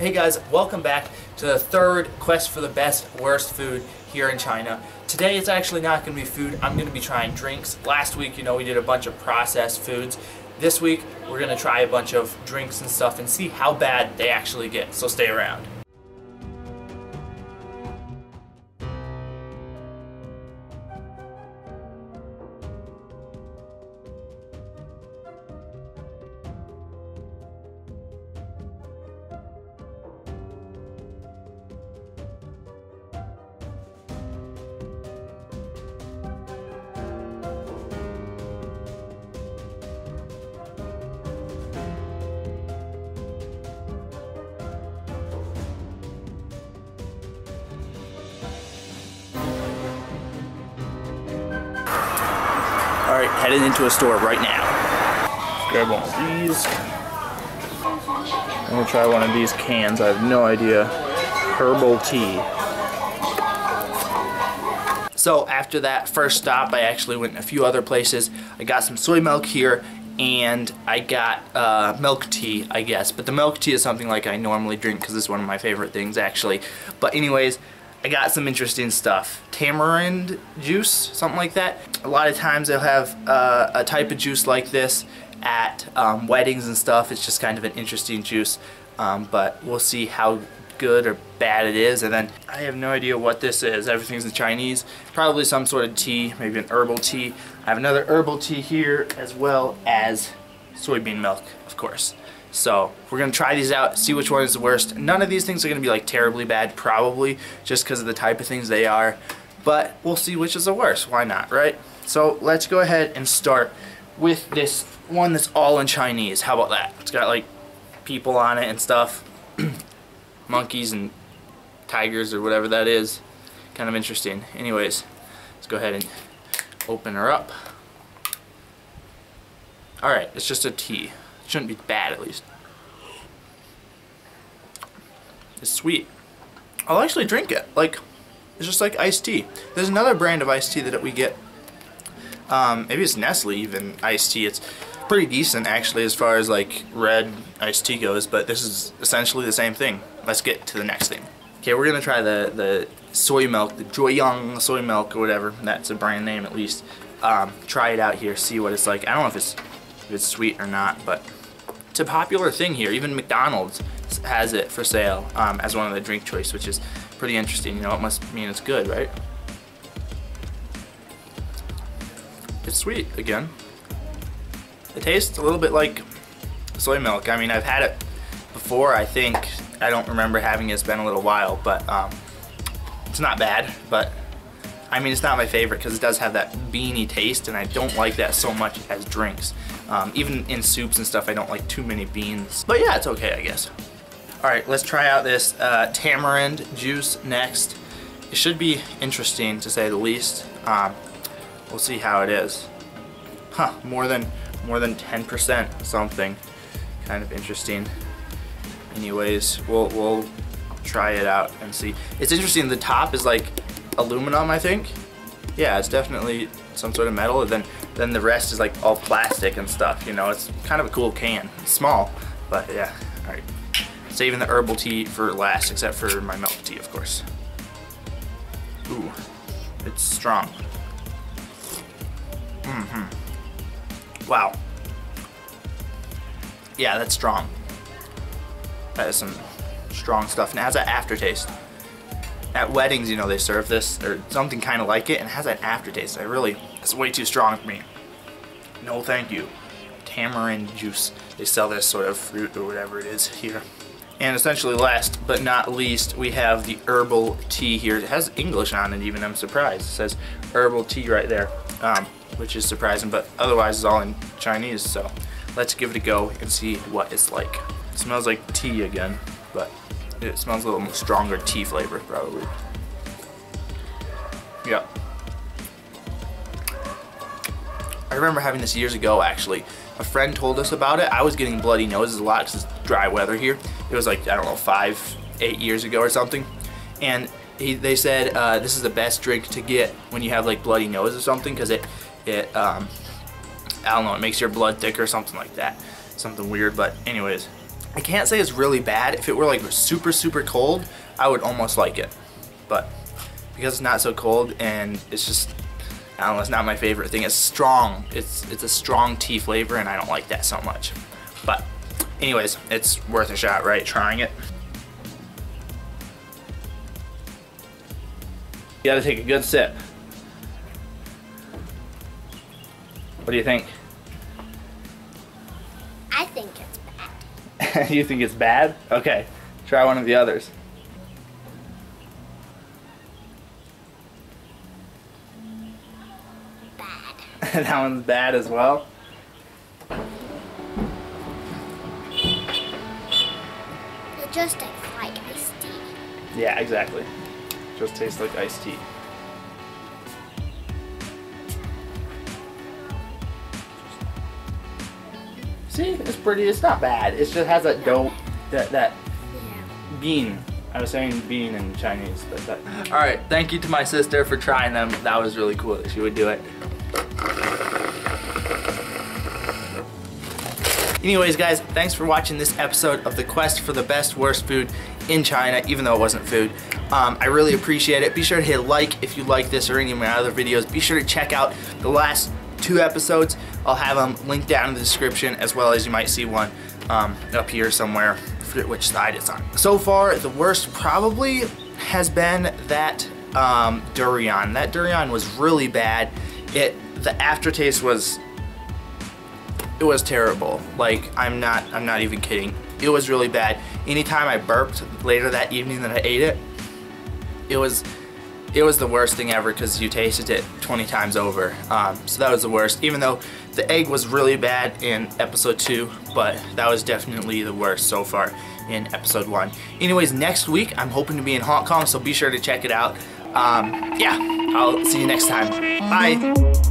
Hey guys, welcome back to the third quest for the best worst food here in China. Today it's actually not going to be food, I'm going to be trying drinks. Last week, you know, we did a bunch of processed foods. This week, we're going to try a bunch of drinks and stuff and see how bad they actually get, so stay around. Alright, headed into a store right now. Grab one of these. I'm gonna try one of these cans. I have no idea. Herbal tea. So after that first stop, I actually went a few other places. I got some soy milk here, and I got milk tea, I guess. But the milk tea is something like I normally drink because it's one of my favorite things, actually. But anyways, I got some interesting stuff. Tamarind juice, something like that. A lot of times they'll have a type of juice like this at weddings and stuff. It's just kind of an interesting juice, but we'll see how good or bad it is. And then I have no idea what this is. Everything's in Chinese. Probably some sort of tea, maybe an herbal tea. I have another herbal tea here as well as soybean milk, of course. So we're going to try these out, see which one is the worst. None of these things are going to be like terribly bad, probably, just because of the type of things they are. But we'll see which is the worst. Why not, right? So let's go ahead and start with this one that's all in Chinese. How about that? It's got like people on it and stuff. Monkeys and tigers or whatever that is. Kind of interesting. Anyways, let's go ahead and open her up. Alright, it's just a tea. Shouldn't be bad, at least. It's sweet. I'll actually drink it. Like, it's just like iced tea. There's another brand of iced tea that we get. Maybe it's Nestle even iced tea. It's pretty decent, actually, as far as like red iced tea goes. But this is essentially the same thing. Let's get to the next thing. Okay, we're gonna try the soy milk, the Joyoung soy milk or whatever. That's a brand name, at least. Try it out here, see what it's like. I don't know if it's sweet or not, but it's a popular thing here. Even McDonald's has it for sale as one of the drink choice, which is pretty interesting. You know, it must mean it's good, right? It's sweet again. It tastes a little bit like soy milk. I mean, I've had it before, I think. I don't remember having it. It's been a little while, but it's not bad. But I mean, it's not my favorite because it does have that beany taste, and I don't like that so much as drinks. Even in soups and stuff, I don't like too many beans. But yeah, it's okay, I guess. Alright, let's try out this tamarind juice next. It should be interesting, to say the least. We'll see how it is. Huh, more than 10% something. Kind of interesting. Anyways, we'll try it out and see. It's interesting, the top is like aluminum, I think. Yeah, it's definitely some sort of metal, and then the rest is like all plastic and stuff, you know. It's kind of a cool can. It's small, but yeah. Alright, saving the herbal tea for last, except for my milk tea, of course. Ooh, it's strong. Wow. Yeah, that's strong. That is some strong stuff, and it has an aftertaste. At weddings, you know, they serve this or something kind of like it, and it has an aftertaste. I really, it's way too strong for me. No thank you. Tamarind juice. They sell this sort of fruit or whatever it is here. And essentially last but not least, we have the herbal tea here. It has English on it even, I'm surprised. It says herbal tea right there, which is surprising, but otherwise it's all in Chinese, so let's give it a go and see what it's like. It smells like tea again, but it smells a little stronger tea flavor, probably. Yeah. I remember having this years ago, actually. A friend told us about it. I was getting bloody noses a lot because it's dry weather here. It was like, I don't know, 5, 8 years ago or something. And they said this is the best drink to get when you have like bloody nose or something, because it I don't know, it makes your blood thicker or something like that. Something weird, but anyways. I can't say it's really bad. If it were like super, super cold, I would almost like it. But because it's not so cold and it's just, I don't know, it's not my favorite thing. It's strong. It's a strong tea flavor and I don't like that so much. But anyways, it's worth a shot, right? Trying it. You gotta take a good sip. What do you think? I think it's bad. You think it's bad? Okay, try one of the others. Bad. That one's bad as well? It just tastes like iced tea. Yeah, exactly. It just tastes like iced tea. See, it's pretty, it's not bad. It just has that dough, that yeah. Bean. I was saying bean in Chinese, but that. All right, thank you to my sister for trying them. That was really cool that she would do it. Anyways, guys, thanks for watching this episode of the quest for the best worst food in China, even though it wasn't food. I really appreciate it. Be sure to hit like if you like this or any of my other videos. Be sure to check out the last 2 episodes. I'll have them linked down in the description, as well as you might see one up here somewhere. I forget which side it's on. So far, the worst probably has been that durian. That durian was really bad. The aftertaste was, it was terrible. Like, I'm not even kidding. It was really bad. Anytime I burped later that evening that I ate it, it was the worst thing ever because you tasted it 20 times over. So that was the worst, even though the egg was really bad in episode 2, but that was definitely the worst so far in episode 1. Anyways, next week I'm hoping to be in Hong Kong, so be sure to check it out. Yeah, I'll see you next time. Bye.